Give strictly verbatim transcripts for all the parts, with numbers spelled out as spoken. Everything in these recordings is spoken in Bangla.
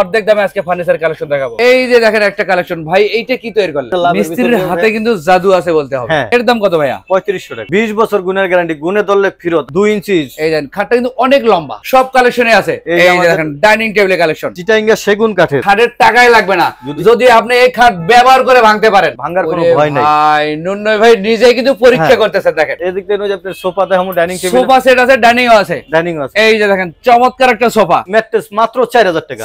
অর্ধেক দামে আজকে ফার্নিচার কালেকশন দেখাবো। এই যে দেখেন একটা কালেকশন ভাই, এইটা কি তৈরি করলেন? মিস্ত্রির হাতে কিন্তু জাদু আছে বলতে হবে। এর দাম কত ভাইয়া? পঁয়ত্রিশশো টাকা, বিশ বছর গুণের গ্যারান্টি, গুণে ধরলে ফিরত, দুই ইঞ্চি। এই দেখেন খাটটা কিন্তু অনেক লম্বা, সব কালেকশনে আছে। এই দেখেন ডাইনিং টেবিলের কালেকশন, চিটাঙ্গা সেগুন কাঠের, খাটের টাকাই লাগবে না যদি আপনি এই খাট ব্যবহার করে ভাঙতে পারেন, ভাঙার কোনো ভয় নাই। ভাই নুননয় ভাই নিজে কিন্তু পরীক্ষা করতেছেন। দেখেন এদিক থেকে ওই যে আপনার সোফা দেখামু, ডাইনিং টেবিল, সোফা সেট আছে, ডাইনিং আছে, ডাইনিং আছে। এই যে দেখেন চমৎকার একটা সোফা, ম্যাট্রেস মাত্র চার হাজার টাকা,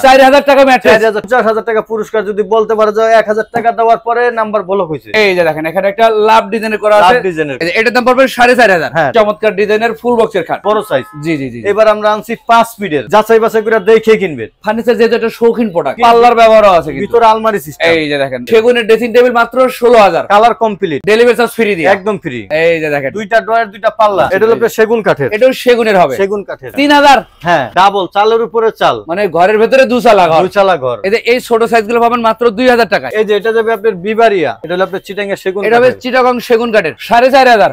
টাকা ম্যাট্রেস, পঞ্চাশ হাজার টাকা পুরস্কার। যদি বলতে পারো যে এক হাজার টাকা দেওয়ার পরে নাম্বার ব্লক হইছে। এই যে দেখেন এখানে একটা লাভ ডিজাইন করা আছে, লাভ ডিজাইনের, এটার দাম পড়বে চার হাজার পাঁচশো। চমৎকার ডিজাইনের ফুল বক্সের খাট, বড় সাইজ। জি জি জি। এবার আমরা আনছি পাঁচ ফিটের, যাচাই বাছাই করে দেখে কিনবেন। ফার্নিচার যেটা একটা শৌখিন প্রোডাক্ট, পাল্লার ব্যবহারও আছে, ভিতরে আলমারি সিস্টেম। এই যে দেখেন সেগুনের ড্রেসিং টেবিল মাত্র ষোলো হাজার, colour complete, delivery charge free দিয়ে, একদম ফ্রি। এই যে দেখেন দুইটা ড্রয়ার, দুইটা পাল্লা, এটা হলো সেগুন কাঠের, এটাও সেগুনের হবে, সেগুন কাঠের, তিন হাজার। হ্যাঁ, ডাবল চালের উপরে চাল, মানে ঘরের ভিতরে দু চাল চিটাগং সেগুন কাঠের, সাড়ে চার হাজার।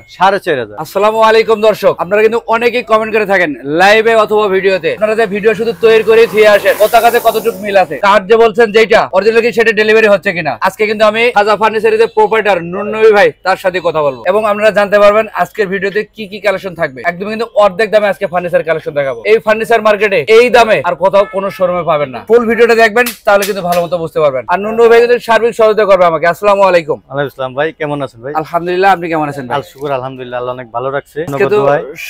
আসসালামু আলাইকুম দর্শক, আপনারা কিন্তু অনেকেই কমেন্ট করে থাকেন লাইভে অথবা ভিডিওতে, আপনারা যে ভিডিও শুধু তৈরি করে দিয়ে আসেন কোথা কাছে কতটুকু মিল আছে, তার যে বলছেন যেটা অরিজিনাল কি সেটা ডেলিভারি হচ্ছে কিনা। আজকে কিন্তু আমি খাজা ফার্নিচারের যে প্রোপাইটার নুরনবী ভাই, তার সাথে কথা বলবো এবং আপনারা জানতে পারবেন আজকের ভিডিওতে কি কি কালেকশন থাকবে। একদম কিন্তু অর্ধেক দামে আজকে ফার্নিচার কালেকশন দেখাবো। এই ফার্নিচার মার্কেটে এই দামে আর কোথাও কোনো শোরুমে পাবেন না। ফুল ভিডিওটা দেখবেন তাহলে কিন্তু ভালো মতো বুঝতে পারবেন। আর নুনু ভাই কিন্তু সার্বিক সহযোগিতা করবে আমাকে। আসসালামু আলাইকুম। ওয়ালাইকুম আসসালাম ভাই, কেমন আছেন ভাই? আলহামদুলিল্লাহ, আপনি কেমন আছেন ভাই? আল শুকর আলহামদুলিল্লাহ, আল্লাহ অনেক ভালো রাখছে। কিন্তু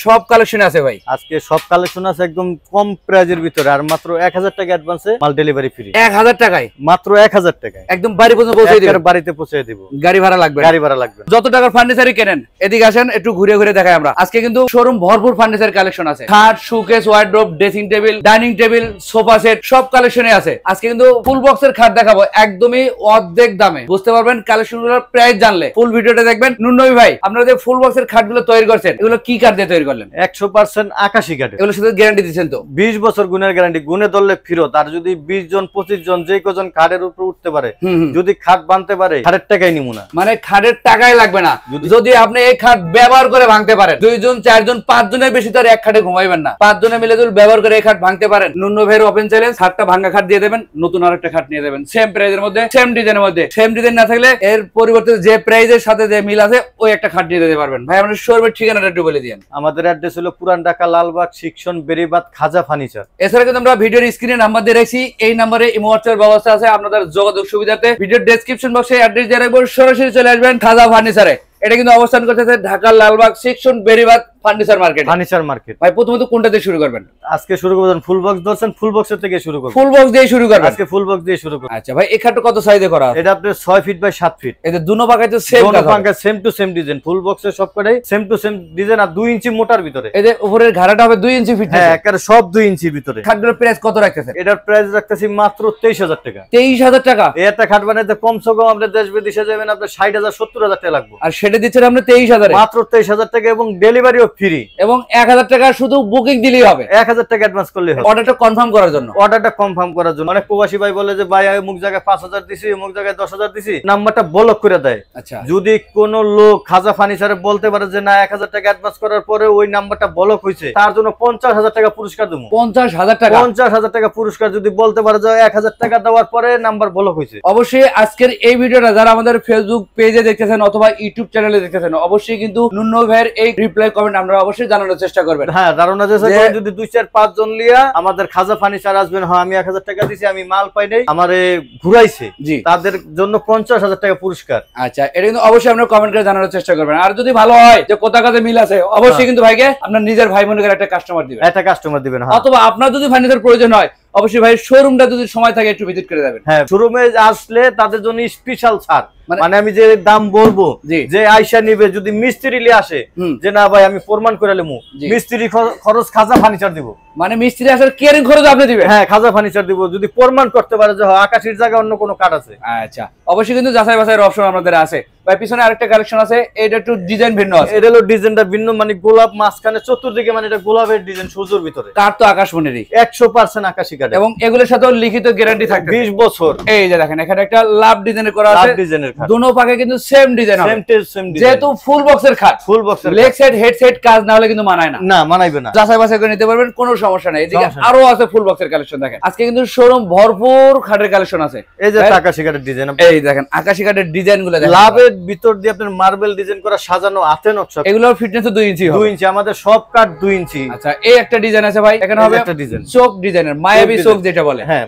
সব কালেকশন আছে ভাই, আজকে সব কালেকশন আছে একদম কম প্রাইজের ভিতরে, আর মাত্র এক হাজার টাকা অ্যাডভান্সে মাল ডেলিভারি ফ্রি। এক হাজার টাকায়? মাত্র এক হাজার টাকায় একদম বাড়ি পর্যন্ত পৌঁছে দেব। বাড়িতে পৌঁছে দেব, গাড়ি ভাড়া লাগবে? গাড়ি ভাড়া লাগবে। যত টাকার ফার্নিচারই কেনেন, এদিকে আসেন একটু ঘুরে ঘুরে দেখাই। আমরা আজকে কিন্তু শোরুম ভরপুর ফার্নিচার কালেকশন আছে, খাট, showcase, wardrobe, dressing table, dining table, sofa set, সব কালেকশনে আছে। আজকে কিন্তু ফুল বক্সের খাট দেখাবো একদমই অর্ধেক দামে। বুঝতে পারবেন কালেকশনগুলোর প্রাইস জানলে। ফুল ভিডিওটা দেখবেন। নুরনবী ভাই, আপনারা যে ফুল বক্সের খাটগুলো তৈরি করছেন, এগুলো কি কাঠ দিয়ে তৈরি করলেন? একশো পার্সেন্ট আকাশী কাঠ। এগুলো সাথে গ্যারান্টি দিয়েছেন তো? বিশ বছর গুণের গ্যারান্টি, গুণে ধরলে ফিরত। আর যদি বিশ জন পঁচিশ জন যে কজন খাটের উপর উঠতে পারে, যদি খাট বানতে পারে, খাটের টাকাই নিমু না, মানে খাটের টাকাই লাগবে না যদি আপনি এই খাট ব্যবহার করে ভাঙতে পারেন। দুইজন চারজন পাঁচ জনের বেশি তো আর এক খাটে ঘুমাইবেন না। পাঁচ জনে মিলে যদি ব্যবহার করে এই খাট ভাঙতে পারেন, নুরনবী ভাইয়ের ওপেন চ্যালেঞ্জ, খাটটা ভাঙা খাট দিয়ে দেবেন, নতুন আরেকটা খাট নিয়ে দেবেন সেম প্রাইজের মধ্যে, সেম ডিজাইনের মধ্যে। সেম ডিজাইন না থাকলে এর পরিবর্তে যে প্রাইজের সাথে যে মিল আছে ওই একটা খাট নিয়ে দিতে পারবেন। ভাই আমাদের শোরুমের ঠিকানাটা একটু বলে দিন। আমাদের অ্যাড্রেস হলো পুরান ঢাকা, লালবাগ সেকশন, বেরিবাদ, খাজা ফার্নিচার। এছাড়া কিন্তু আমরা ভিডিওর স্ক্রিনে নাম্বার দিয়ে রাখছি, এই নম্বরে ইমো হোয়াটসঅ্যাপ ব্যবস্থা আছে আপনাদের যোগাযোগ সুবিধাতে। ভিডিওর ডেসক্রিপশন বক্সে অ্যাড্রেস দিয়ে রাখবো, সরাসরি চলে আসবেন খাজা ফার্নিচারে। এটা কিন্তু অবস্থান করতেছে Dhaka Lalbagh section, Beribad furniture market. Furniture market ভাই, প্রথমে তো কোনটা দিয়ে শুরু করবেন? আজকে শুরু করবেন ফুল বক্স দর্শন, ফুল বক্স থেকে শুরু করব। ফুল বক্স দিয়ে শুরু করব আজকে, ফুল বক্স দিয়ে শুরু করব। আচ্ছা ভাই, এই খাটটা কত সাইজে করা আছে? এটা আপনার ছয় ফিট বাই সাত ফিট। এটা দুনো পাকায় তো সেম, দুনো পাকায় same to same design, full বক্সের সবকটাই সেম টু সেম ডিজাইন। আর দুই ইঞ্চি মোটার ভিতরে, এই যে উপরের ঘাড়াটা হবে দুই ইঞ্চি ফিট। হ্যাঁ, একেবারে সব দুই ইঞ্চির ভিতরে। খাটগুলোর প্রাইস কত রাখতেছেন? এটার প্রাইস রাখতেছি মাত্র তেইশ হাজার টাকা। তেইশ হাজার টাকা? এটা খাট বানাইতে কমসে কম আপনি দেশ বিদেশে যাবেন আপনার ষাট হাজার সত্তর হাজার টাকা লাগবে, আর সেটা দিচ্ছেন আপনি তেইশ হাজার, মাত্র তেইশ হাজার টাকা। এবং ডেলিভারিও ফ্রি, এবং এক হাজার টাকা শুধু বুকিং দিলেই হবে, এক হাজার টাকা অ্যাডভান্স করলেই হবে। অর্ডারটা কনফার্ম করার জন্য, অর্ডারটা কনফার্ম করার জন্য অনেক প্রবাসী ভাই বলে যে ভাই আমি মুখ জায়গায় পাঁচ হাজার দিছি, মুখ জায়গায় দশ হাজার দিছি, নাম্বারটা ব্লক করে দেয়। আচ্ছা, যদি কোন লোক খাজা ফার্নিচারে বলতে পারে যে না এক হাজার টাকা অ্যাডভান্স করার পরে ওই নাম্বারটা ব্লক হইছে, তার জন্য পঞ্চাশ হাজার টাকা পুরস্কার দেব। পঞ্চাশ হাজার টাকা? পঞ্চাশ হাজার টাকা পুরস্কার যদি বলতে পারে যে এক হাজার টাকা দেওয়ার পরে নাম্বার ব্লক হইছে। অবশ্যই আজকের এই ভিডিওটা যারা আমাদের ফেসবুক পেজে দেখতেছেন অথবা ইউটিউব চ্যানেলে দেখতেছেন, অবশ্যই কিন্তু নুরনবী ভাইয়ের এই রিপ্লাই কমেন্ট আপনারা অবশ্যই জানানোর চেষ্টা করবেন। হ্যাঁ, জানানোর চেষ্টা করবেন। যদি দুই চার পাঁচ জন লিয়া আমাদের খাজা ফার্নিচার আসবেন, হ্যাঁ আমি এক হাজার টাকা দিয়েছি, আমি মাল পাই নাই, আমারে ঘুরাইছে, তাদের জন্য পঞ্চাশ হাজার টাকা পুরস্কার। আচ্ছা, এটা কিন্তু অবশ্যই আপনারা কমেন্ট করে জানানোর চেষ্টা করবেন। আর যদি ভালো হয় যে কোথা কাছে মিল আছে, অবশ্যই কিন্তু ভাইকে আপনার নিজের ভাই মনে করে একটা কাস্টমার দিবেন, একটা কাস্টমার দিবেন। অথবা আপনার যদি ফার্নিচার প্রয়োজন হয়, অবশ্যই ভাই শোরুমটা যদি সময় থাকে একটু ভিজিট করে যাবেন। হ্যাঁ, শোরুমে আসলে তাদের জন্য স্পেশাল ছাড়, মানে আমি যে দাম বলবো যে আয়শা নিবে, যদি মিস্ত্রি নিয়ে আসে যে না ভাই আমি প্রমাণ করে নেব, মিস্ত্রি খরচ খাজা ফার্নিচার দিব, মানে মিস্ত্রি আসার কেয়ারিং খরচ আপনি দিবেন। হ্যাঁ, খাজা ফার্নিচার দিব যদি প্রমাণ করতে পারে যে আকাশের জায়গায় অন্য কোনো কাঠ আছে। আচ্ছা, অবশ্যই কিন্তু যাচাই বাছাইয়ের অপশন আমাদের আছে। ভাই পিছনে আরেকটা কালেকশন আছে, এটা একটু ডিজাইন ভিন্ন আছে, এটা হলো ডিজাইনটা ভিন্ন, মানে গোলাপ মাঝখানে চতুর্দিকে, মানে এটা গোলাপের ডিজাইন সূর্যের ভিতরে। কাঠ তো আকাশমণিরই, একশো পার্সেন্ট আকাশী কাঠ, এবং এগুলোর সাথে লিখিত গ্যারান্টি থাকবে বিশ বছর। এই যে দেখেন এখানে একটা লাভ ডিজাইনের করা আছে, লাভ ডিজাইনের কাঠ, দুটো পাকে কিন্তু সেম ডিজাইন হবে, সেম টেজ সেম ডিজাইন, যেহেতু ফুল বক্সের কাঠ, ফুল বক্সের লেগ সেট হেড সেট কাজ না হলে কিন্তু মানায় না, না মানাইবে না, যাচাই বাছাই করে নিতে পারবেন, কোনো সমস্যা নাই। এদিকে আরো আছে ফুল বক্সের কালেকশন, দেখেন আজকে কিন্তু শোরুম ভরপুর কাঠের কালেকশন আছে। এই যে আকাশী কাঠের ডিজাইন, এই দেখেন আকাশী কাঠের ডিজাইনগুলো দেখেন, লাভের ভিতর দিয়ে আপনার মার্বেল ডিজাইন করা, সাজানো হাতে নকশা, এগুলোর ফিটনেস দুই ইঞ্চি হবে, দুই ইঞ্চি আমাদের সব কাঠ দুই ইঞ্চি। আচ্ছা এই একটা ডিজাইন আছে ভাই, এখানে হবে একটা ডিজাইন চোখ ডিজাইনের, মায়াবী চোখ যেটা বলে, হ্যাঁ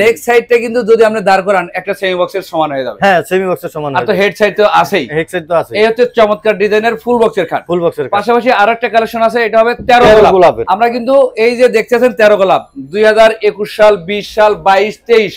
লেগ সাইডটা কিন্তু যদি আপনি দাঁড় করান একটা সেমি বক্সের সমান হয়ে যাবে, হ্যাঁ সেমি বক্সের সমান, আর তো হেড সাইড তো আছেই, হেড সাইড তো আছে। এই হচ্ছে চমৎকার ডিজাইনের ফুল বক্সের খাট, ফুল বক্সের খাট। পাশাপাশি আরেকটা কালেকশন আছে, এটা হবে তেরো গোলাপ। আমরা কিন্তু এই যে দেখতেছেন তেরো গোলাপ দুই হাজার একুশ সাল, বিশ সাল, বাইশ তেইশ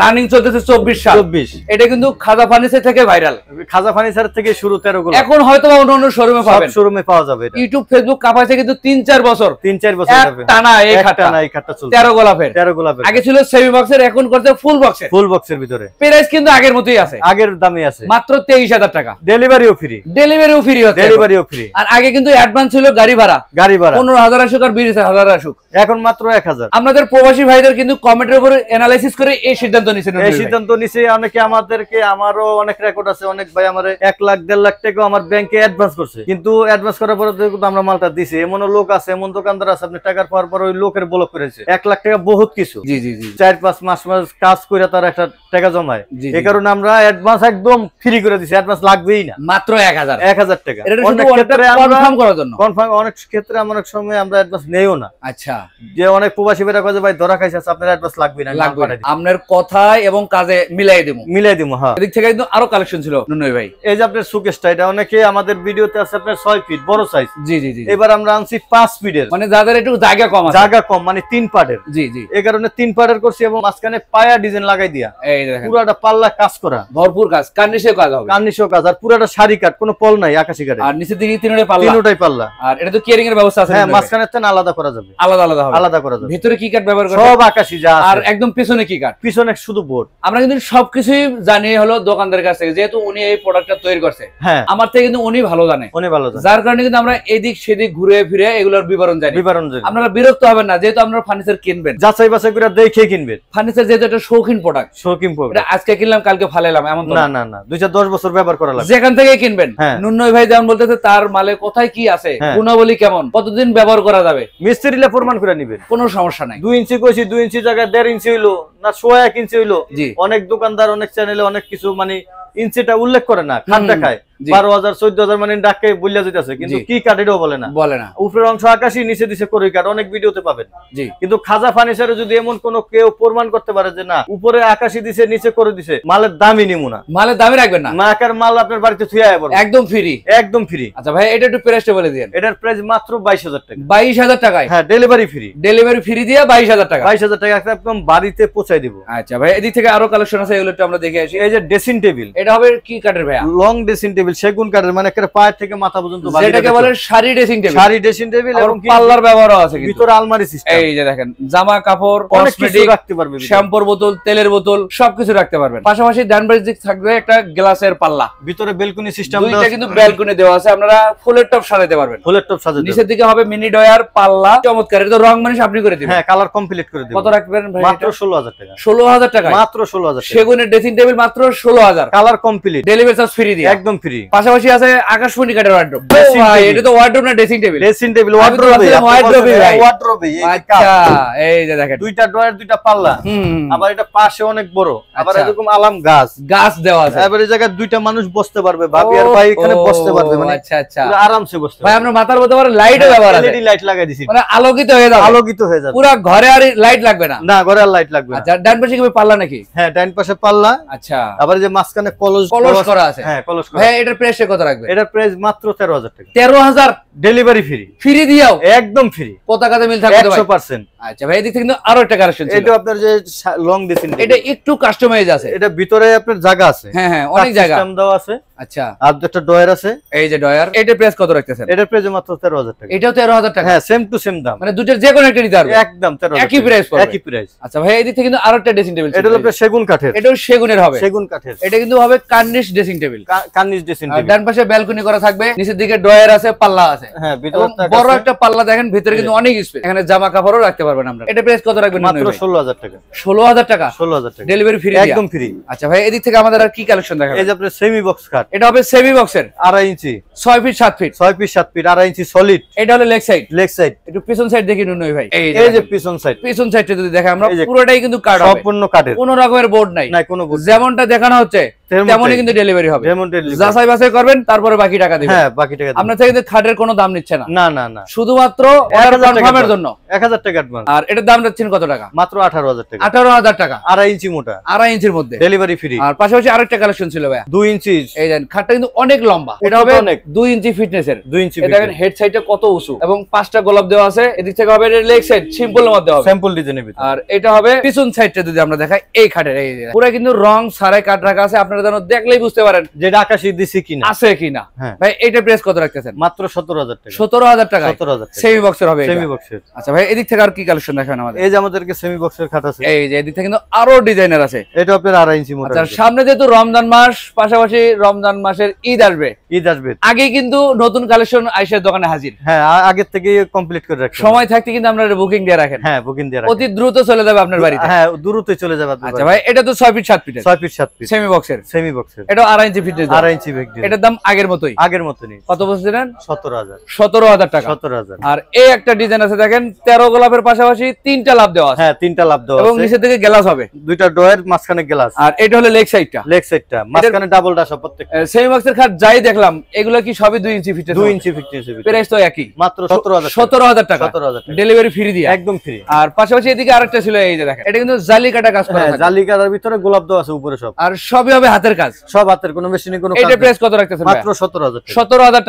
রানিং চলতেছে চব্বিশ চব্বিশ। এটা কিন্তু খাজা ফার্নিচার থেকে ভাইরাল, খাজা ফার্নিচার থেকে শুরু তেরো গোলাপ, এখন হয়তো অন্য অন্য শোরুমে পাবেন, শোরুমে পাওয়া যাবে। ইউটিউব ফেসবুক কাপাইছে কিন্তু তিন চার বছর তিন চার বছর টানা এই খাটটা না, এই খাটটা চলছে তেরো গোলাপের, তেরো গোলাপের। আগে ছিল সেমি বক্সের, এখন করছে ফুল বক্সের, ফুল বক্সের ভিতরে। প্রাইস কিন্তু আগের মতোই আছে, আগের দামই আছে, মাত্র তেইশ হাজার টাকা, ডেলিভারিও ফ্রি, ডেলিভারিও ফ্রি হচ্ছে, ডেলিভারিও ফ্রি। আর আগে কিন্তু অ্যাডভান্স ছিল গাড়ি ভাড়া, গাড়ি ভাড়া পনেরো হাজার আসুক আর বিশ হাজার আসুক, এখন মাত্র এক হাজার। আপনাদের প্রবাসী ভাইদের কিন্তু কমেন্টের উপর অ্যানালাইসিস করে সিদ্ধান্ত নিছে, এই সিদ্ধান্ত নিছে অনেকে আমাদেরকে, আমারও অনেক রেকর্ড আছে, অনেক ভাই আমার এক লাখ দেড় লাখ টাকা আমার ব্যাংকে অ্যাডভান্স করছে, কিন্তু অ্যাডভান্স করার পরে কিন্তু আমরা মালটা দিছি। এমন লোক আছে, এমন দোকানদার আছে আপনি টাকার পাওয়ার পর ওই লোকের ব্লক করেছে, এক লাখ টাকা বহুত কিছু, জি জি জি, চার পাঁচ মাস মাস কাজ করে তার একটা টাকা জমায়, এই কারণে আমরা অ্যাডভান্স একদম ফ্রি করে দিছি, অ্যাডভান্স লাগবেই না, মাত্র এক হাজার এক হাজার টাকা। অনেক ক্ষেত্রে কনফার্ম করার জন্য, কনফার্ম অনেক ক্ষেত্রে আমরা অনেক সময় আমরা অ্যাডভান্স নেইও না। আচ্ছা যে অনেক প্রবাসী ভাইরা কয় ভাই ধরা খাইছে, আপনার অ্যাডভান্স লাগবে না, আপনার কথা এবং কাজে মিলাই দেবো, মিলাই দেবো। হ্যাঁ এদিক থেকে কিন্তু আরো কালেকশন ছিল নুনু ভাই, এই যে আপনার শোকেসটা, এটা অনেকে আমাদের ভিডিওতে আছে আপনার ছয় ফিট বড় সাইজ, জি জি জি, এবার আমরা আনছি পাঁচ ফিটের, মানে যাদের একটু জায়গা কম আছে, জায়গা কম মানে তিন পাটের, জি জি, এই কারণে তিন পাটের করছি, এবং মাঝখানে পায়া ডিজাইন লাগাই দিয়া, এই দেখেন পুরোটা পাল্লা কাজ করা, ভরপুর কাজ, কার্নিশেও কাজ হবে, কার্নিশেও কাজ, আর পুরোটা শাড়ি কাট, কোনো পল নাই আকাশী কাট, আর নিচে দিকে তিনটাই পাল্লা, তিনটাই পাল্লা, আর এটা তো কেয়ারিং এর ব্যবস্থা আছে, হ্যাঁ মাঝখানে তো আলাদা করা যাবে, আলাদা আলাদা হবে, আলাদা করা যাবে, ভিতরে কি কাট ব্যবহার করা, সব আকাশী যা, আর একদম পিছনে কি কাট, পিছনে শুধু বোর্ড। আমরা কিন্তু সবকিছুই জানি হলো দোকানদার কাছ থেকে, যেহেতু উনি এই প্রোডাক্টটা তৈরি করছে, হ্যাঁ আমার থেকে কিন্তু উনি ভালো জানে, উনি ভালো জানে, যার কারণে কিন্তু আমরা এদিক সেদিক ঘুরে ফিরে এগুলোর বিবরণ জানি, বিবরণ জানি। আপনারা বিরক্ত হবেন না, যেহেতু আপনারা ফার্নিচার কিনবেন, যাচাই বাছাই করে দেখে কিনবেন, ফার্নিচার যেহেতু একটা শৌখিন প্রোডাক্ট, শৌখিন প্রোডাক্ট, এটা আজকে কিনলাম কালকে ফালাইলাম এমন না, না না, দুই চার দশ বছর ব্যবহার করা লাগবে, যেখান থেকে কিনবেন। নুননয় ভাই যেমন বলতেছে তার মালে কোথায় কি আছে, গুণাবলী কেমন, কতদিন ব্যবহার করা যাবে, মিস্ত্রিলে প্রমাণ করে নিবেন, কোনো সমস্যা নাই। দুই ইঞ্চি কইছি, দুই ইঞ্চি জায়গায় দেড় ইঞ্চি হইলো না, সোয়া এক ইঞ্চি হইলো, অনেক দোকানদার অনেক চ্যানেলে অনেক কিছু মানে ইঞ্চিটা উল্লেখ করে না, খাট দেখায় বারো হাজার চোদ্দ হাজার মানে ডাকে বলিয়া যেতেছে, কিন্তু কি কাঠ এটাও বলে না, বলে না, উপরের অংশ আকাশী নিচে দিছে করি কাঠ, অনেক ভিডিওতে পাবেন, কিন্তু খাজা ফার্নিচারে যদি এমন কোন কেউ প্রমাণ করতে পারে যে না উপরে আকাশী দিছে নিচে করে দিছে, মালের দামই নিমু না, মালের দামই রাখবেন না, মাকার মাল আপনার বাড়িতে থুয়ে আইব, একদম ফ্রি, একদম ফ্রি। আচ্ছা ভাই এটা একটু প্রাইসটা বলে দেন, এটার প্রাইস মাত্র বাইশ হাজার টাকা, বাইশ হাজার টাকায়, হ্যাঁ ডেলিভারি ফ্রি, ডেলিভারি ফ্রি দিয়ে বাইশ হাজার টাকা, বাইশ হাজার টাকা একদম বাড়িতে পৌঁছাই দিব। আচ্ছা ভাই এদিক থেকে আরো কালেকশন আছে, এগুলো আমরা দেখে আসি। এই যে ড্রেসিং টেবিল, এটা হবে কি কাঠের ভাই, লং ড্রেসিং টেবিল, সেগুন কাঠের, মানে একেবারে পায়ের থেকে মাথা পর্যন্ত, যেটাকে বলে sari dressing table, sari dressing table, এবং পাল্লার ব্যবহারও আছে, ভিতরে আলমারি সিস্টেম, এই যে দেখেন জামা কাপড়, কসমেটিক রাখতে পারবেন, শ্যাম্পুর বোতল, তেলের বোতল সবকিছু রাখতে পারবেন। পাশাপাশি ডানবাজিক থাকবে একটা গ্লাসের পাল্লা, ভিতরে ব্যালকনি সিস্টেম, দুইটা কিন্তু ব্যালকনি দেওয়া আছে, আপনারা ফুলের টপ সাজাতে পারবেন, ফুলের টপ সাজাতে, নিচের দিকে হবে মিনি ডয়ার, পাল্লা চমৎকার, এটা তো রং মানে আপনি করে দিবেন, হ্যাঁ কালার কমপ্লিট করে দিবেন। কত রাখবেন ভাই? মাত্র ষোলো হাজার টাকা, ষোলো হাজার টাকা মাত্র ষোলো হাজার টাকা, সেগুনের ড্রেসিং টেবিল মাত্র ষোলো হাজার, colour complete, delivery charge free দিয়ে, একদম ফ্রি। পাশাপাশি আছে আকাশমণি কাঠের ওয়ার্ড্রোব, এটা তো ওয়ার্ড্রোব না dressing table, dressing table wardrobe, wardrobe wardrobe আচ্ছা এই যে দেখেন দুইটা ডয়ার, দুইটা পাল্লা, আবার এটা পাশে অনেক বড়, আবার এরকম আলাম গাছ, গাছ দেওয়া আছে, আবার এই জায়গায় দুইটা মানুষ বসতে পারবে, ভাবি আর ভাই এখানে বসতে পারবে, মানে আচ্ছা আচ্ছা আরামসে বসতে পারবে। ভাই আমরা মাথার মধ্যে আবার লাইটও ব্যবহার আছে, এলইডি লাইট লাগাই দিছি, মানে আলোকিত হয়ে যাবে, আলোকিত হয়ে যাবে পুরো ঘরে, আর লাইট লাগবে না, না ঘরে আর লাইট লাগবে না। আচ্ছা ডান পাশে কি পাল্লা নাকি? হ্যাঁ ডান পাশে পাল্লা, আচ্ছা আবার যে মাঝখানে কলস, কলস করা আছে, হ্যাঁ কলস করা, হ্যাঁ এটার প্রাইস কত রাখবে? এটার প্রাইস মাত্র তেরো হাজার টাকা, তেরো হাজার ডেলিভারি ফ্রি, ফ্রি দিও একদম ফ্রি, পতাকাতে মিল থাকবে একশো পার্সেন্ট। আচ্ছা ভাই দেখতে কিন্তু আরো একটা কালেকশন ছিল। এটা আপনার যে লং ডিসিন এটা একটু কাস্টমাইজ আছে, এটা ভিতরে আপনার জায়গা আছে। হ্যাঁ হ্যাঁ অনেক জায়গা সিস্টেম দাও আছে। আচ্ছা আর একটা ডয়ার আছে, এই যে ডয়ার এটা প্রাইস কত রাখতেছেন? এটা প্রাইস মাত্র তেরো হাজার টাকা। এটাও তেরো হাজার টাকা? হ্যাঁ সেম টু সেম দাম, মানে দুটোর যে কোন একটা নিতে পারবে একদম তেরো হাজার একই প্রাইস পড়বে একই প্রাইস। আচ্ছা ভাই এই দেখতে কিন্তু আরো একটা ড্রেসিং টেবিল ছিল, এটা আপনার সেগুন কাঠের, এটাও সেগুনের হবে সেগুন কাঠের, এটা কিন্তু হবে cornice dressing table cornice dressing table. ডান পাশে ব্যালকনি করা থাকবে, নিচের দিকে ডয়ার আছে, পাল্লা আছে। হ্যাঁ ভিতরে বড় একটা পাল্লা দেখেন, ভিতরে কিন্তু অনেক স্পেস, এখানে জামা কাপড়ও রাখতে পারবেন আমরা। এটা প্রাইস কত রাখবেন? মাত্র ষোলো হাজার টাকা। ষোলো হাজার টাকা? ষোলো হাজার টাকা ডেলিভারি ফ্রি একদম ফ্রি। আচ্ছা ভাই এদিক থেকে আমাদের আর কি কালেকশন দেখাবেন? এই যে আপনার সেমি বক্স কাট, এটা হবে সেমি বক্সের আড়াই ইঞ্চি ছয় ফিট সাত ফিট ছয় ফিট সাত ফিট আড়াই ইঞ্চি সলিড। এটা হলো লেগ সাইড লেগ সাইড একটু পিছন সাইড দেখি নুনু ভাই, এই যে পিছন সাইড পিছন সাইডটা যদি দেখেন আমরা পুরোটাই কিন্তু কাট হবে, সম্পূর্ণ কাটের, কোনো রকমের বোর্ড নাই না, কোনো যেমনটা দেখানো হচ্ছে তেমনই কিন্তু ডেলিভারি হবে। যাচাই বাছাই করবেন তারপরে বাকি টাকা দিবেন। হ্যাঁ বাকি টাকা আপনার থেকে খাটের কোনো দাম নিচ্ছে না, না না না, শুধুমাত্র কনফার্মের জন্য এক হাজার টাকা অ্যাডভান্স। আর এটার দাম রাখছেন কত টাকা? মাত্র আঠারো হাজার টাকা। আঠারো হাজার টাকা আড়াই ইঞ্চি মোটা, আড়াই ইঞ্চির মধ্যে ডেলিভারি ফ্রি। আর পাশাপাশি আরেকটা কালেকশন ছিল ভাই দুই ইঞ্চি, এই দেখেন খাটটা কিন্তু অনেক লম্বা, এটা হবে অনেক দুই ইঞ্চি ফিটনেসের দুই ইঞ্চি। দেখেন হেড সাইডটা কত উঁচু এবং পাঁচটা গোলাপ দেওয়া আছে। এদিক থেকে হবে লেগ সাইড সিম্পলের মধ্যে হবে স্যাম্পল ডিজাইনের ভিতর। আর এটা হবে পিছন সাইডটা যদি আমরা দেখাই এই খাটের, এই পুরো কিন্তু রং ছাড়াই কাট রাখা আছে, আপনারা যেন দেখলেই বুঝতে পারেন যে ঢাকা সিদ্ধিছি কিনা আছে কিনা। ভাই এটা প্রাইস কত রাখতেছেন? মাত্র সতেরো হাজার টাকা। সতেরো হাজার টাকা সেমি বক্সের হবে সেমি বক্সের। আচ্ছা ভাই এদিক থেকে আর কি কালেকশন দেখাবেন আমাদের? এই যে আমাদেরকে সেমি বক্সের খাট আছে, এই যে এদিক থেকে কিন্তু আরো ডিজাইনার আছে, এটা আপনাদের আড়াই ইঞ্চি মোটা। আচ্ছা সামনে যেহেতু রমজান মাস, পাশাপাশি রমজান মাসের ঈদ আসবে, ঈদ আসবে আগে কিন্তু নতুন কালেকশন আয়েশার দোকানে হাজির। হ্যাঁ আগে থেকে কমপ্লিট করে রাখেন, সময় থাকতে কিন্তু আপনারা বুকিং দিয়ে রাখেন। হ্যাঁ বুকিং দিয়ে রাখেন, অতি দ্রুত চলে যাবে আপনার বাড়িতে। হ্যাঁ দ্রুতই চলে যাবে। আচ্ছা ভাই এটা তো ছয় ফিট সাত ফিট ছয় ফিট সাত ফিট সেমি বক্সের সেমি বক্সের, এটা আড়াই ইঞ্চি ফিটনেস আড়াই ইঞ্চি ফিটনেস। এটার দাম আগের মতোই আগের মতোই কত বলছিলেন? সতেরো হাজার সতেরো হাজার টাকা সতেরো হাজার। আর এই একটা ডিজাইন আছে দেখেন তেরো গোলাপের পাশাপাশি তিনটা লাভ দেওয়া আছে। হ্যাঁ তিনটা লাভ দেওয়া আছে এবং নিচে থেকে গ্লাস হবে, দুইটা ডয়ার মাঝখানে গ্লাস। আর এটা হলো লেগ সাইডটা লেগ সাইডটা মাঝখানে ডাবল ডাসা প্রত্যেক। সেমি বক্সের খাট যাই দেখলাম এগুলো কি সবই দুই ইঞ্চি ফিটনেস দুই ইঞ্চি ফিটনেস, প্রাইস তো একই মাত্র সতেরো হাজার টাকা ডেলিভারি ফ্রি দিয়ে একদম ফ্রি। আর পাশাপাশি এদিকে আরেকটা ছিল, এই যে দেখেন এটা কিন্তু জালি কাটা কাজ করা আছে, জালি কাটার ভিতরে গোলাপ দেওয়া আছে উপরে সব, আর সবই হবে হাতের কাজ সব হাতের, কোনো মেশিনে কোনো কাজ। এটা প্রাইস কত রাখতেছেন? মাত্র সতেরো হাজার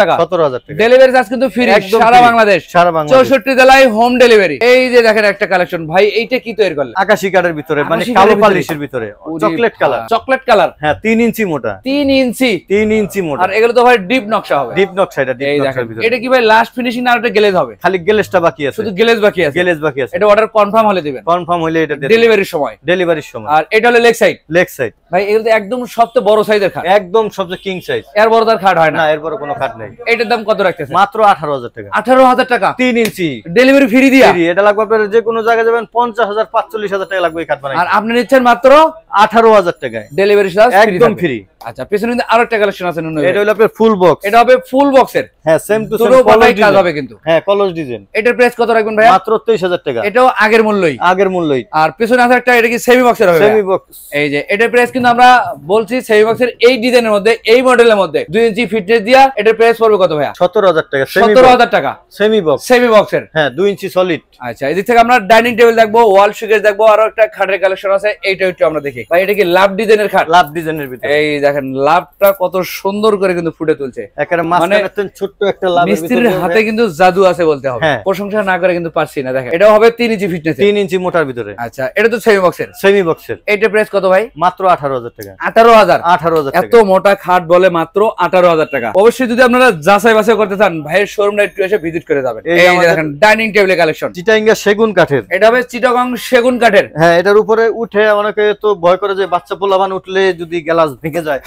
টাকা সতেরো হাজার টাকা ডেলিভারি চার্জ কিন্তু ফ্রি সারা বাংলাদেশ সারা বাংলাদেশ চৌষট্টি জেলায় হোম ডেলিভারি। এই যে দেখেন একটা কালেকশন ভাই, এইটা কি তৈরি করলেন? আকাশী কাঠের ভিতরে মানে কালো পালিশের ভিতরে চকলেট কালার চকলেট কালার। হ্যাঁ তিন ইঞ্চি মোটা তিন ইঞ্চি তিন ইঞ্চি মোটা। আর এগুলো তো ভাই ডিপ নকশা হবে ডিপ নকশা, এটা ডিপ নকশার ভিতরে। এটা কি ভাই লাস্ট ফিনিশিং আর একটা গ্লেজ হবে, খালি গ্লেজটা বাকি আছে, শুধু গ্লেজ বাকি আছে গ্লেজ বাকি আছে। এটা অর্ডার কনফার্ম হলে দিবেন, কনফার্ম হলে এটা ডেলিভারির সময় ডেলিভারির সময়। আর এটা হলো লেগ সাইড লেগ সাইড ভাই, এগুলো তো একদম সবচেয়ে বড় সাইজের খাট একদম সবচেয়ে কিং সাইজ, এর বড় তার খাট হয় না, এর বড় কোনো খাট নেই। এটার দাম কত রাখতেছেন? মাত্র আঠারো হাজার টাকা আঠারো হাজার টাকা তিন ইঞ্চি ডেলিভারি ফ্রি দিয়া। এটা লাগবে আপনার যে কোনো জায়গায় যাবেন পঞ্চাশ হাজার পঁয়তাল্লিশ হাজার টাকা লাগবে এই খাট বানাই, আর আপনি নিচ্ছেন মাত্র আঠারো হাজার টাকায় ডেলিভারি চার্জ একদম ফ্রি। আচ্ছা পেছনে কিন্তু আরো একটা কালেকশন আছে নুনু, এটা হলো আপনার ফুল বক্স, এটা হবে ফুল বক্সের। হ্যাঁ সেম টু সেম কলস ডিজাইন হবে কিন্তু। হ্যাঁ কলস ডিজাইন। এটার প্রাইস কত রাখবেন ভাই? মাত্র তেইশ হাজার টাকা, এটাও আগের মূল্যই আগের মূল্যই। আর পেছনে আছে একটা, এটা কি সেমি বক্সের হবে? Semi box. এই যে এটার প্রাইস কিন্তু আমরা বলছি সেমি বক্সের এই ডিজাইনের মধ্যে এই মডেলের মধ্যে দুই ইঞ্চি ফিটনেস দিয়া এটার প্রাইস পড়বে কত ভাই? সতেরো হাজার টাকা সতেরো হাজার টাকা সেমি বক্স সেমি বক্সের। হ্যাঁ দুই ইঞ্চি সলিড। আচ্ছা এদিক থেকে আমরা ডাইনিং টেবিল দেখবো, ওয়াল শোকেস দেখবো, আরো একটা খাটের কালেকশন আছে, এইটা একটু আমরা দেখি। ভাই এটা কি লাভ ডিজাইনের খাট? লাভ ডিজাইনের ভিতরে এই দেখেন লাভটা কত সুন্দর করে কিন্তু ফুটে তুলছে, ছোট্ট একটা লাভ, মিস্ত্রির হাতে কিন্তু জাদু আছে বলতে হবে, প্রশংসা না করে কিন্তু পারছি না। দেখেন এটা হবে তিন ইঞ্চি ফিটনেস তিন ইঞ্চি মোটার ভিতরে। আচ্ছা এটা তো সেমি বক্সের সেমি বক্সের। এটা প্রাইস কত ভাই? মাত্র আঠারো হাজার টাকা আঠারো হাজার আঠারো হাজার। এত মোটা খাট বলে মাত্র আঠারো হাজার টাকা। অবশ্যই যদি আপনারা যাচাই বাছাই করতে চান ভাইয়ের শোরুমটা একটু এসে ভিজিট করে যাবেন। এই দেখেন ডাইনিং টেবিল কালেকশন, চিটাগং সেগুন কাঠের, এটা হবে চিটাগং সেগুন কাঠের। হ্যাঁ এটার উপরে উঠে অনেকে তো ভয় করে যে বাচ্চা পোলাবান উঠলে যদি গ্লাস ভেঙে যায়,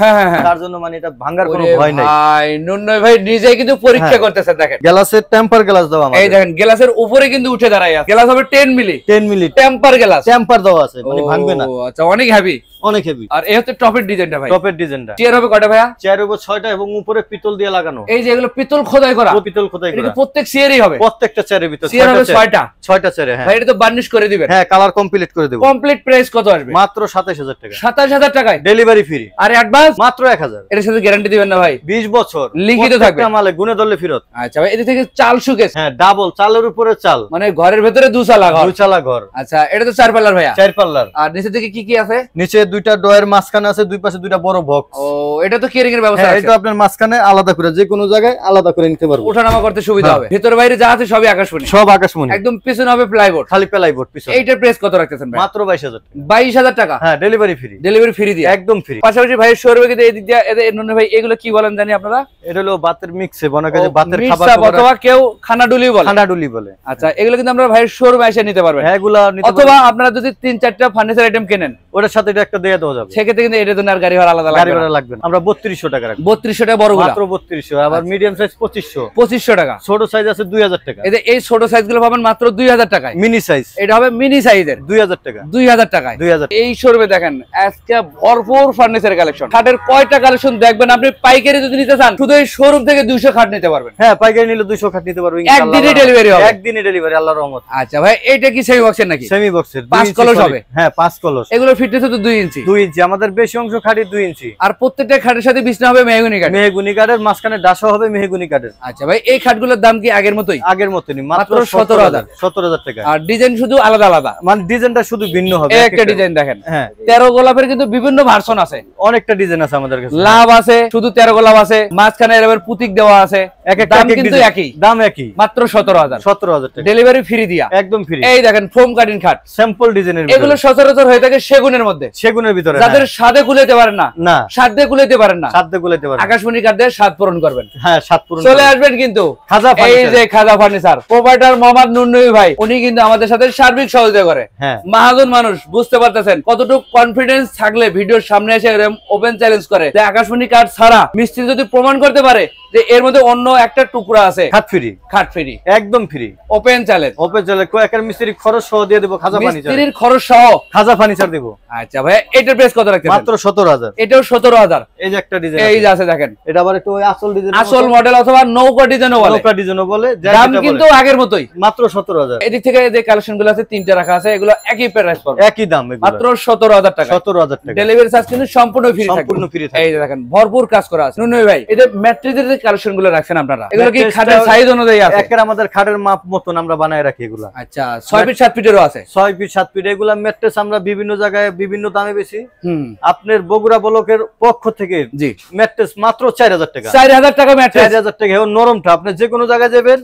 তার জন্য মানে এটা ভাঙার কোনো ভয় নাই। ভাই নুননয় ভাই নিজে কিন্তু পরীক্ষা করতেছেন, দেখেন গ্লাসের টেম্পার গ্লাস দাও আমাদের, এই দেখেন গ্লাসের উপরে কিন্তু উঠে দাঁড়ায় আছে, গ্লাস হবে দশ মিলি দশ মিলি টেম্পার গ্লাস টেম্পার দাও আছে মানে ভাঙবে না। আচ্ছা অনেক হেভি অনেক হেভি। আর এই হচ্ছে টপের ডিজাইনটা ভাই, টপের ডিজাইনটা। চেয়ার হবে কয়টা ভাই? চেয়ার হবে ছয়টা এবং উপরে পিতল দিয়ে লাগানো, এই যে এগুলো পিতল খোদাই করা, পিতল খোদাই করা, এটা প্রত্যেক চেয়ারই হবে, প্রত্যেকটা চেয়ারের ভিতর চেয়ার হবে ছয়টা ছয়টা চেয়ার। হ্যাঁ ভাই এটা তো বার্নিশ করে দিবেন? হ্যাঁ কালার কমপ্লিট করে দেব। কমপ্লিট প্রাইস কত আসবে? মাত্র সাতাশ হাজার টাকা সাতাশ হাজার টাকায় ডেলিভারি ফ্রি। আর অ্যাডভান্স প্লাস মাত্র এক হাজার। এর সাথে গ্যারান্টি দিবেন না ভাই? বিশ বছর লিখিত থাকবে, আমালে গুণে ধরলে ফেরত। আচ্ছা ভাই, এটা থেকে চাল সুকেস? হ্যাঁ, ডাবল চালের উপরে চাল, মানে ঘরের ভিতরে দুচালা ঘর। দুচালা ঘর। আচ্ছা, এটা তো চার পাল্লার ভাইয়া? চার পাল্লার। আর নিচে থেকে কি কি আছে? নিচে দুইটা ডয়ের মাঝখানে আছে দুই পাশে দুইটা বড় বক্স। ও, এটা তো কেরিং এর ব্যবস্থা আছে? এটা আপনার মাঝখানে আলাদা করে যে কোনো জায়গায় আলাদা করে নিতে পারবেন, ওঠানামা করতে সুবিধা হবে। ভিতর বাইরে যা আছে সবই আকাশমণি? সব আকাশমণি। একদম পিছনে হবে প্লাইবোর্ড? খালি প্লাইবোর্ড পিছনে। এইটা প্রেস কত রাখতেছেন ভাই? মাত্র বাইশ হাজার। বাইশ হাজার টাকা? হ্যাঁ, ডেলিভারি ফ্রি। ডেলিভারি ফ্রি দিয়ে একদম ফ্রি। পাশাপাশি ভাই শোরুমে গিয়ে এই দিক দিয়ে এই নন ভাই এগুলো কি বলেন জানি আপনারা? এটা হলো বাতের মিক্সে বনা কাজে বাতের খাবার অথবা কেউ খানাডুলি বলে। খানাডুলি বলে। আচ্ছা, এগুলো কিন্তু আমরা ভাই শোরুমে এসে নিতে পারবেন। হ্যাঁ, এগুলো নিতে। অথবা আপনারা যদি তিন চারটা ফার্নিচার আইটেম কেনেন ওটার সাথে এটা একটা দিয়ে দেওয়া যাবে। সেক্ষেত্রে কিন্তু এটার জন্য আর গাড়ি ভাড়া আলাদা লাগবে না। গাড়ি ভাড়া লাগবে না। আমরা বত্রিশশো টাকা রাখবো। বত্রিশশো টাকা বড় গুলো? মাত্র বত্রিশশো। আবার মিডিয়াম সাইজ পঁচিশশো। পঁচিশশো টাকা। ছোট সাইজ আছে দুই হাজার টাকা। এই যে এই ছোট সাইজগুলো পাবেন মাত্র দুই হাজার টাকায়। Mini size? এটা হবে মিনি সাইজের দুই হাজার টাকা। দুই হাজার টাকায় দুই হাজার। এই শোরুমে দেখেন আজকে ভরপুর ফার্নিচার কালেকশন। খাটের কয়টা কালেকশন দেখবেন আপনি? পাইকারি যদি নিতে চান শুধু এই শোরুম থেকে দুইশো খাট নিতে পারবেন। হ্যাঁ, পাইকারি নিলে দুইশো খাট নিতে পারবেন। একদিনই ডেলিভারি হবে। একদিনই ডেলিভারি, আল্লাহর রহমত। আচ্ছা ভাই, এটা কি সেমি বক্সের নাকি? সেমি বক্সের। পাঁচ কলস হবে? হ্যাঁ, পাঁচ কলস। এগুলো ফিটনেস তো দুই ইঞ্চি? দুই ইঞ্চি। আমাদের বেশি অংশ খাটি দুই ইঞ্চি। আর প্রত্যেকটা খাটের সাথে বিছনা হবে মেহগুনি কাঠ। মেহগুনি কাঠের মাঝখানে ডাসা হবে মেহগুনি কাঠের। আচ্ছা ভাই, এই খাটগুলোর দাম কি আগের মতোই? আগের মতোই, মাত্র সতেরো হাজার। সতেরো হাজার টাকা। আর ডিজাইন শুধু আলাদা আলাদা, মানে ডিজাইনটা শুধু ভিন্ন হবে। একটা ডিজাইন দেখেন। হ্যাঁ, তেরো গোলাপের কিন্তু বিভিন্ন ভার্সন আছে, অনেকটা ডিজাইন আছে আমাদের কাছে। লাভ আছে, শুধু তেরো গোলাপ আছে, মাঝখানে এরকম পুতিক দেওয়া আছে। এক একটা কিন্তু একই দাম, একই মাত্র সতেরো হাজার। সতেরো হাজার টাকা ডেলিভারি ফ্রি দিয়া, একদম ফ্রি। এই দেখেন ফোম কাটিং খাট, স্যাম্পল ডিজাইনের। এগুলো সচরাচর হয়ে থাকে সেগুনের মধ্যে, সেগুনের ভিতরে। যাদের সাদে কুলাইতে পারেন না, না সাদে কুলাইতে পারেন না, সাদে কুলাইতে পারেন, আকাশমণি কাঠ দিয়ে স্বাদ পূরণ করবেন। হ্যাঁ, স্বাদ পূরণ। চলে আসবেন কিন্তু খাজা ফার্নিচার। এই যে খাজা ফার্নিচার, প্রোপাইটার মোহাম্মদ নূর নবী ভাই, উনি কিন্তু আমাদের সাথে সার্বিক সহযোগিতা করে। হ্যাঁ, মহাজন মানুষ, বুঝতে পারতেছেন কতটুকু কনফিডেন্স থাকলে ভিডিওর সামনে এসে এরকম ওপেন চ্যালেঞ্জ করে যে আকাশমণি কাঠ ছাড়া মিস্ত্রি যদি প্রমাণ করতে পারে যে এর মধ্যে অন্য একটা টুকরা আছে, খাট ফ্রি। খাট ফ্রি, একদম free, open challenge. Open challenge. কয়েকটা মিস্ত্রির খরচ সহ দিয়ে দেব খাজা ফার্নিচার। মিস্ত্রির খরচ সহ খাজা ফার্নিচার দেব। আচ্ছা ভাই, এটার প্রাইস কত রাখতে? মাত্র সতেরো হাজার। এটাও সতেরো হাজার। এই যে একটা ডিজাইন, এই যে আছে দেখেন, এটা আবার একটু আসল ডিজাইন, আসল মডেল অথবা নৌকা ডিজাইনও বলে। নৌকা ডিজাইনও বলে। দাম কিন্তু আগের মতোই, মাত্র সতেরো হাজার। এদিক থেকে যে কালেকশনগুলো আছে তিনটা রাখা আছে, এগুলো একই প্রাইস পড়বে, একই দাম, মাত্র সতেরো হাজার টাকা। সতেরো হাজার টাকা ডেলিভারি চার্জ কিন্তু সম্পূর্ণ ফ্রি থাকবে। সম্পূর্ণ ফ্রি থাকবে। এই যে দেখেন ভরপুর কাজ করা আছে। নুনু ভাই, এই যে ম্যাট্রিজের কালেকশন গুলো রাখছেন আপনারা, এগুলো কি খাটের সাইজ অনুযায়ী আছে? একের আমাদের খাটের মাপ মতন আমরা বানায় রাখি এগুলো। আচ্ছা, ছয় ফিট সাত ফিটেরও আছে? ছয় ফিট সাত ফিট। এগুলো ম্যাট্রেস আমরা বিভিন্ন জায়গায় বিভিন্ন দামে বেশি। হুম, আপনার বগুড়া ব্লকের পক্ষ থেকে জি ম্যাট্রেস মাত্র চার হাজার টাকা। চার হাজার টাকা ম্যাট্রেস? চার হাজার টাকা। এবং নরমটা আপনি যে কোনো জায়গায় যাবেন,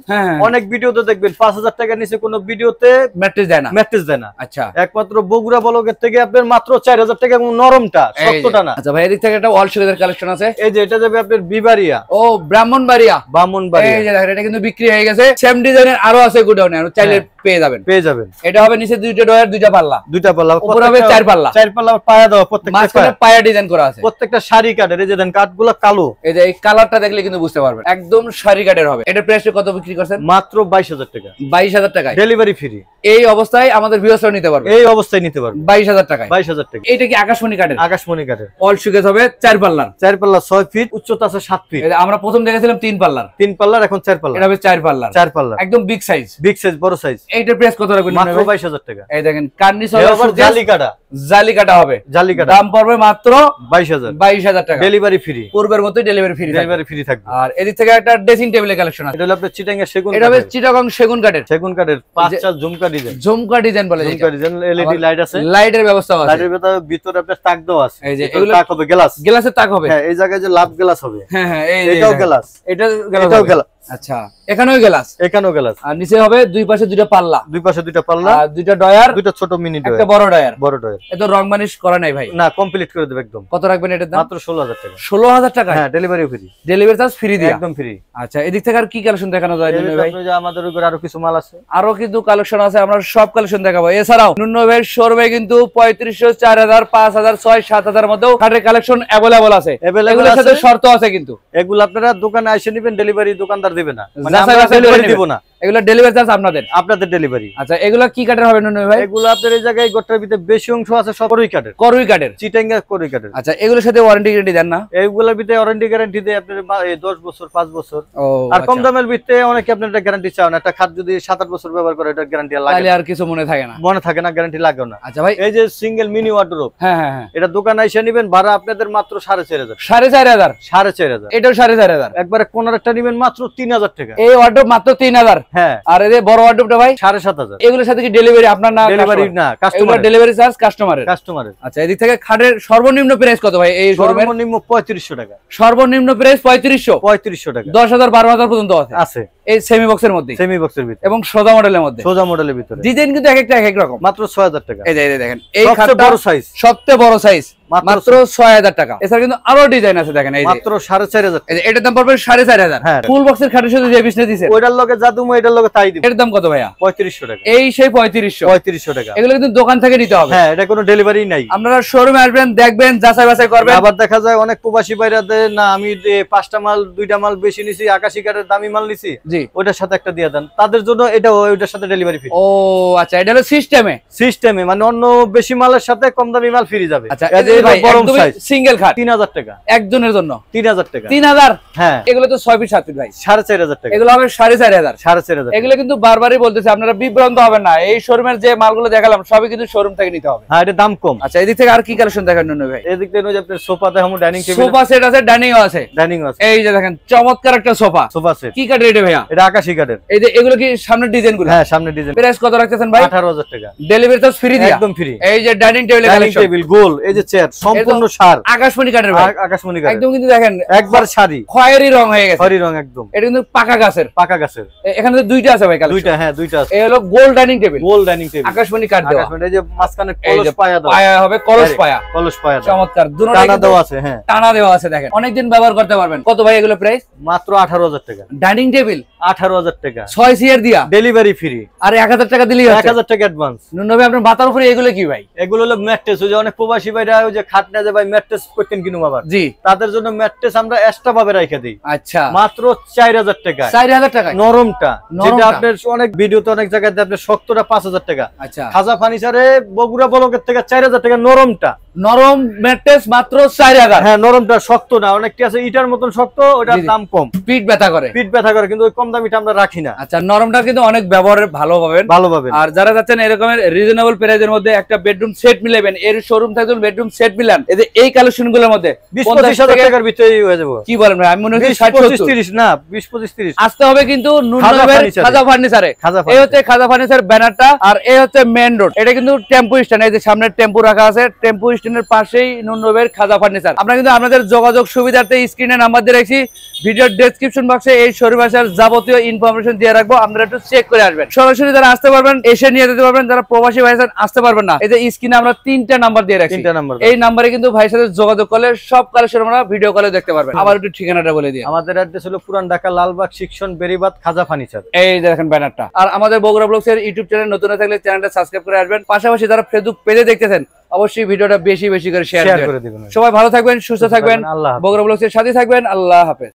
অনেক ভিডিওতে দেখবেন পাঁচ হাজার টাকার নিচে কোনো ভিডিওতে ম্যাট্রেস দেয় না। ম্যাট্রেস দেয় না। আচ্ছা, একমাত্র বগুড়া ব্লকের থেকে আপনার মাত্র চার হাজার টাকা, এবং নরমটা শক্তটা না। আচ্ছা ভাই, এদিক থেকে একটা অল সুকেসের কালেকশন আছে। এই যে এটা যাবে আপনার বিবারিয়া, ও ব্রাহ্মণবাড়িয়া। ব্রাহ্মণবাড়িয়া। এই যে দেখেন, এটা কিন্তু বিক্রি হয়ে গেছে। সেম ডিজাইনের আরো আছে গুডাউনে, আর চাইলে পেয়ে যাবেন। পেয়ে যাবেন। এটা হবে নিচে দুইটা ডয়ার, দুইটা পাল্লা। দুইটা পাল্লা। উপরে হবে চার পাল্লা। চার পাল্লা পায়া দাও, প্রত্যেকটা মাঝখানে পায়া ডিজাইন করা আছে। প্রত্যেকটা শাড়ি কাটের। এই যে দেখেন কাটগুলো কালো। এই যে এই কালারটা দেখলে কিন্তু বুঝতে পারবেন, একদম শাড়ি কাটের হবে। এটা প্রাইস কত বিক্রি করছেন? মাত্র বাইশ হাজার টাকা। বাইশ হাজার টাকা ডেলিভারি ফ্রি। এই অবস্থায় আমাদের ভিউয়ার্সরা নিতে পারবে। এই অবস্থায় নিতে পারবে বাইশ হাজার টাকা। বাইশ হাজার টাকা। এটা কি আকাশমণি কাটের? আকাশমণি কাটের। অল সুকেস হবে চার পাল্লার। চার পাল্লা, ছয় ফিট, উচ্চতা আছে সাত ফিট। আমরা প্রথম দেখেছিলাম তিন পাল্লার। তিন পাল্লার, এখন চার পাল্লার। এটা হবে চার পাল্লার। চার পাল্লার, একদম বিগ সাইজ। বিগ সাইজ, বড় সাইজ। এইটার প্রাইস কত রাখবেন? মাত্র বাইশ হাজার টাকা। এই দেখেন কার্নিশ হবে, জালি কাটা। জালি কাটা হবে। জালি কাটা। দাম পড়বে মাত্র বাইশ হাজার। বাইশ হাজার টাকা ডেলিভারি ফ্রি। পূর্বের মতোই ডেলিভারি ফ্রি। ডেলিভারি ফ্রি থাকবে। আর এদিক থেকে একটা ড্রেসিং টেবিলের কালেকশন আছে। এটা হলো আপনাদের চিটাগং সেগুন। এটা হবে চিটাগং সেগুন কাঠের। সেগুন কাঠের পাঁচটা ঝুমকা ডিজাইন। ঝুমকা ডিজাইন বলে। ঝুমকা ডিজাইন। এলইডি লাইট আছে। লাইটের ব্যবস্থা আছে। লাইটের ভিতরে আপনাদের তাক দাও আছে। এই যে এগুলো তাক হবে, গ্লাস। গ্লাসে তাক হবে। হ্যাঁ, এই জায়গায় যে লাভ গ্লাস হবে। হ্যাঁ হ্যাঁ, এই এটাও গ্লাস। এটা এটাও গ্লাস। আচ্ছা, এখানেও গ্লাস। এখানেও গ্লাস। আর নিচে হবে দুই পাশে দুইটা পাল্লা। দুই পাশে দুইটা পাল্লা, দুইটা ডয়ার, দুইটা ছোট মিনি ডয়ার, একটা বড় ডয়ার। বড় ডয়ার। এত রং মানিশ করা নাই ভাই? না, কমপ্লিট করে দেব একদম। কত রাখবেন এটার দাম? মাত্র ষোলো হাজার টাকা। ষোলো হাজার টাকা। হ্যাঁ, delivery free. Delivery charge free দিয়ে, একদম ফ্রি। আচ্ছা, এদিক থেকে আর কি কালেকশন দেখানো যায় নুনু ভাই? আমাদের উপরে আরো কিছু মাল আছে, আরো কিন্তু কালেকশন আছে, আমরা সব কালেকশন দেখাবো। এছাড়াও নুনু ভাইয়ের শোরুমে কিন্তু পঁয়ত্রিশশো, চার হাজার, পাঁচ হাজার, ছয়, সাত হাজার মতো খাটের কালেকশন अवेलेबल আছে। এগুলোর সাথে শর্ত আছে কিন্তু, এগুলো আপনারা দোকানে এসে নেবেন, ডেলিভারি দোকানদার দিবে না, মানে আমরা ডেলিভারি দিব না। এগুলা ডেলিভারি চার্জ আপনাদের আপনাদের ডেলিভারি। আচ্ছা এগুলা কি কাটার হবে নন ভাই? এগুলা আপনাদের এই জায়গায় গটটার ভিতরে বেশি অংশ আছে সবরই কাটার, করুই কাটার, চিটাঙ্গা করুই কাটার। আচ্ছা এগুলোর সাথে ওয়ারেন্টি গ্যারান্টি দেন না? এগুলোর ভিতরে ওয়ারেন্টি গ্যারান্টি দেয় আপনাদের দশ বছর পাঁচ বছর। আর কম দামের ভিতরে অনেকে আপনাদের একটা গ্যারান্টি চাও না, একটা খাট যদি সাত আট বছর ব্যবহার করে এটা গ্যারান্টি লাগে তাহলে আর কিছু মনে থাকে না, মনে থাকে না, গ্যারান্টি লাগে না। আচ্ছা ভাই এই যে সিঙ্গেল মিনি ওয়ার্ডরোব, হ্যাঁ হ্যাঁ হ্যাঁ, এটা দোকানে এসে নেবেন ভাড়া আপনাদের মাত্র চার হাজার পাঁচশো। চার হাজার পাঁচশো চার হাজার পাঁচশো এটাও চার হাজার পাঁচশো। একবারে কোনার একটা নেবেন মাত্র তিন হাজার টাকা, এই ওয়ার্ডরোব মাত্র তিন হাজার। হ্যাঁ আর এই বড় ওয়ার্ডরোবটা ভাই সাড়ে সাত হাজার। এগুলোর সাথে কি ডেলিভারি আপনার না? ডেলিভারি না, কাস্টমার ডেলিভারি চার্জ কাস্টমারের কাস্টমারের। আচ্ছা এদিক থেকে খাটের সর্বনিম্ন প্রাইস কত ভাই? এই সর্বনিম্ন পঁয়ত্রিশশো টাকা। সর্বনিম্ন প্রাইস পঁয়ত্রিশশো পঁয়ত্রিশশো টাকা, দশ হাজার বারো হাজার পর্যন্ত আছে এই সেমি বক্সের মধ্যে, সেমি বক্সের ভিতরে এবং সোজা মডেলের মধ্যে, সোজা মডেলের ভিতরে। ডিজাইন কিন্তু এক একটা এক এক রকম, মাত্র ছয় হাজার টাকা। এই যে দেখেন এই খাটটা বড় সাইজ, সবচেয়ে বড় সাইজ মাত্র ছয় হাজার টাকা। এছাড়া কিন্তু আরো ডিজাইন আছে দেখেন, এই যে মাত্র চার হাজার পাঁচশো। এই যে এটার দাম পড়বে চার হাজার পাঁচশো। হ্যাঁ ফুল বক্সের খাটের সাথে যে বিজনেস দিবেন ওইটার লগে যা দুমো এটার লগে তাই দিব। এর দাম কত ভাইয়া? পঁয়ত্রিশশো টাকা। এই সেই পঁয়ত্রিশশো পঁয়ত্রিশশো টাকা। এগুলো কিন্তু দোকান থেকে নিতে হবে, হ্যাঁ এটা কোনো ডেলিভারি নাই। আপনারা শোরুমে আসবেন, দেখবেন, যাচাই বাছাই করবেন। আবার দেখা যায় অনেক প্রবাসী ভাইরা দেন না আমি পাঁচটা মাল দুইটা মাল বেশি নিছি, আকাশী কাঠের দামি মাল নিছি, জি ওটার সাথে একটা দিয়ে দেন, তাদের জন্য এটা ওইটার সাথে ডেলিভারি ফ্রি। ও আচ্ছা এটা হলো সিস্টেমে, সিস্টেমে মানে অন্য বেশি মালের সাথে কম দামি মাল ফ্রি যাবে। আচ্ছা সিঙ্গেল খাট তিন হাজার টাকা একজনের জন্য, তিন হাজার টাকা তিন হাজার। হ্যাঁ এগুলো তো ছয় পিস সাত পিস ভাই চার হাজার পাঁচশো টাকা। এগুলো হবে চার হাজার পাঁচশো চার হাজার পাঁচশো। এগুলো কিন্তু বারবারই বলতেছি আপনারা বিভ্রান্ত হবেন না, এই শোরুমের যে মালগুলো দেখালাম সবই কিন্তু শোরুম থেকে নিতে হবে। হ্যাঁ এটা দাম কম। আচ্ছা এদিক থেকে আর কি কালেকশন দেখার জন্য ভাই? এদিক থেকে ওই যে আপনাদের সোফা দেখামু, ডাইনিং টেবিল সোফা সেট আছে, ডাইনিং আছে, ডাইনিং আছে। এই যে দেখেন চমৎকার একটা সোফা সোফা সেট। কি কাট রেটে ভাইয়া? এটা আকাশী কাটের। এই যে এগুলো কি সামনের ডিজাইনগুলো? হ্যাঁ সামনের ডিজাইন। প্রাইস কত রাখতেছেন ভাই? আঠারো হাজার টাকা। ডেলিভারি চার্জ ফ্রি দিয়া একদম ফ্রি। এই যে ডাইনিং টেবিল কালেকশন, টেবিল গোল, এই যে চেয়ার সম্পূর্ণ সার আকাশমণি কাঠের ভাই, আকাশমণি কাঠ একদম। কিন্তু দেখেন একবার শাড়ি খয়েরি রং হয়ে গেছে, খয়েরি রং একদম। এটা কিন্তু পাকা গাছের, পাকা গাছের। এখানে তো দুইটা আছে ভাই কালেকশন, দুইটা হ্যাঁ দুইটা আছে। এই হলো গোল ডাইনিং টেবিল, গোল ডাইনিং টেবিল আকাশমণি কাঠ দেওয়া। আকাশমণি যে মাঝখানে কলস পায়া দাও, পায়া হবে কলস পায়া, কলস পায়া চমৎকার। দুটো টানা দেওয়া আছে, হ্যাঁ টানা দেওয়া আছে, দেখেন অনেক দিন ব্যবহার করতে পারবেন। কত ভাই এগুলো প্রাইস? মাত্র আঠারো হাজার টাকা। ডাইনিং টেবিল আঠারো হাজার টাকা, ছয় সিয়ার দিয়া ডেলিভারি ফ্রি। আর এক হাজার টাকা দিলেই হবে, এক হাজার টাকা অ্যাডভান্স। নুনবি আপনার মাথার উপরে এগুলো কি ভাই? এগুলো হলো ম্যাট্রেস। ওই যে অনেক প্রবাসী ভাইরা ওই যে খাট না যে ভাই ম্যাট্রেস করতেন কিনুম, আবার জি তাদের জন্য ম্যাট্রেস আমরা এক্সট্রা ভাবে রাইখা দেই। আচ্ছা মাত্র চার হাজার টাকা। চার হাজার টাকা নরমটা, যেটা আপনার অনেক ভিডিওতে অনেক জায়গায় আপনি শক্তটা পাঁচ হাজার টাকা। আচ্ছা খাজা ফার্নিচারে বগুড়া ব্লগের থেকে চার হাজার টাকা নরমটা, নরম ম্যাট্রেস মাত্র চার হাজার। হ্যাঁ নরমটা, শক্ত না, অনেকটা আছে ইটার মতন শক্ত, ওটার দাম কম, পিঠ ব্যথা করে, পিঠ ব্যথা করে, কিন্তু ওই কম দামিটা আমরা রাখি না। আচ্ছা নরমটা কিন্তু অনেক ব্যবহারে ভালো পাবেন, ভালো পাবেন। আর যারা যাচ্ছেন এরকমের রিজনেবল প্রাইজের মধ্যে একটা বেডরুম সেট মিলাবেন, এর শোরুম থেকে বেডরুম সেট মিলান, এই যে এই কালেকশনগুলোর মধ্যে বিশ পঁচিশ হাজার টাকার ভিতরেই হয়ে যাবে। কি বলেন ভাই? আমি মনে করি ষাট পঁচিশ তিরিশ না, বিশ পঁচিশ তিরিশ আসতে হবে কিন্তু নুননগরের খাজা ফার্নিচারে। এই হচ্ছে খাজা ফার্নিচার ব্যানারটা, আর এই হচ্ছে মেইন রোড। এটা কিন্তু টেম্পু স্ট্যান্ড, এই যে সামনে টেম্পু রাখা আছে, টেম্পু স্ট্যান্ডের পাশেই নুননগরের খাজা ফার্নিচার। আমরা কিন্তু আপনাদের যোগাযোগ সুবিধার্থে স্ক্রিনে নাম্বার দিয়ে রাখছি, ভিডিওর ডেসক্রিপশন বক্সে এই শোরুম আসার যাবতীয় ইনফরমেশন দিয়ে রাখবো, আপনারা একটু চেক করে আসবেন। সরাসরি যারা আসতে পারবেন এসে নিয়ে যেতে পারবেন, যারা প্রবাসী ভাই আসতে পারবেন না, এই যে স্ক্রিনে আমরা তিনটা নাম্বার দিয়ে রাখছি, এই নাম্বারে কিন্তু ভাইয়ের সাথে যোগাযোগ করলে সব কালেকশন আমরা ভিডিও কলে দেখতে পারবেন। আবার একটু ঠিকানাটা বলে দিই, আমাদের অ্যাড্রেস হলো পুরান ঢাকা লালবাগ সেকশন বেরিবাদ খাজা ফার্নিচার। এই দেখেন ব্যানারটা। আর আমাদের বগুড়া ব্লগস এর ইউটিউব চ্যানেল নতুন থাকলে চ্যানেলটা সাবস্ক্রাইব করে আসবেন, পাশাপাশি যারা ফেসবুক পেজে দেখতেছেন অবশ্যই ভিডিওটা বেশি বেশি করে শেয়ার করে দিবেন। সবাই ভালো থাকবেন, সুস্থ থাকবেন, বগুড়া ব্লগস এর সাথে থাকবেন। আল্লাহ হাফেজ।